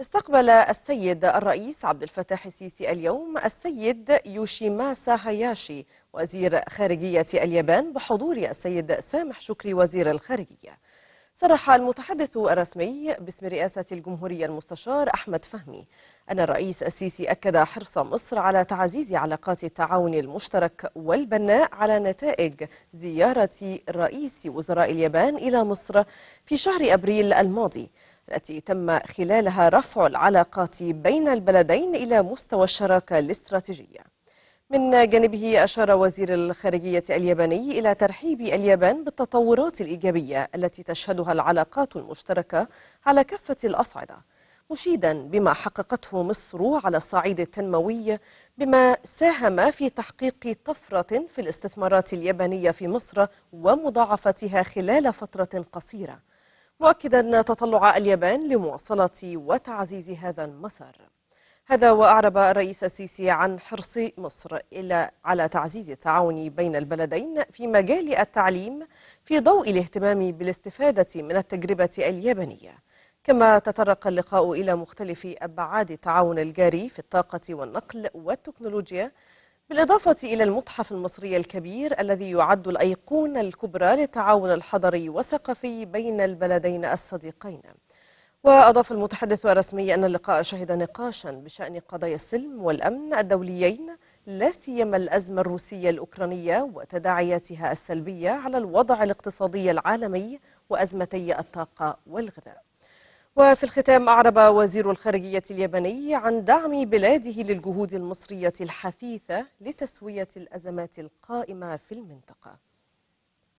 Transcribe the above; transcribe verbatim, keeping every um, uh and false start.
استقبل السيد الرئيس عبد الفتاح السيسي اليوم السيد يوشيماسا هاياشي وزير خارجية اليابان بحضور السيد سامح شكري وزير الخارجية. صرح المتحدث الرسمي باسم رئاسة الجمهورية المستشار أحمد فهمي أن الرئيس السيسي أكد حرص مصر على تعزيز علاقات التعاون المشترك والبناء على نتائج زيارة رئيس وزراء اليابان إلى مصر في شهر أبريل الماضي، التي تم خلالها رفع العلاقات بين البلدين إلى مستوى الشراكة الاستراتيجية. من جانبه أشار وزير الخارجية الياباني إلى ترحيب اليابان بالتطورات الإيجابية التي تشهدها العلاقات المشتركة على كافة الأصعدة، مشيدا بما حققته مصر على الصعيد التنموي، بما ساهم في تحقيق طفرة في الاستثمارات اليابانية في مصر ومضاعفتها خلال فترة قصيرة، مؤكدا تطلع اليابان لمواصلة وتعزيز هذا المسار. هذا وأعرب الرئيس السيسي عن حرص مصر إلى على تعزيز التعاون بين البلدين في مجال التعليم في ضوء الاهتمام بالاستفادة من التجربة اليابانية. كما تطرق اللقاء إلى مختلف أبعاد التعاون الجاري في الطاقة والنقل والتكنولوجيا، بالإضافة إلى المتحف المصري الكبير الذي يعد الأيقونة الكبرى للتعاون الحضري والثقافي بين البلدين الصديقين. وأضاف المتحدث الرسمي أن اللقاء شهد نقاشا بشأن قضايا السلم والأمن الدوليين، لا سيما الأزمة الروسية الأوكرانية وتداعياتها السلبية على الوضع الاقتصادي العالمي وأزمتي الطاقة والغذاء. وفي الختام أعرب وزير الخارجية الياباني عن دعم بلاده للجهود المصرية الحثيثة لتسوية الأزمات القائمة في المنطقة.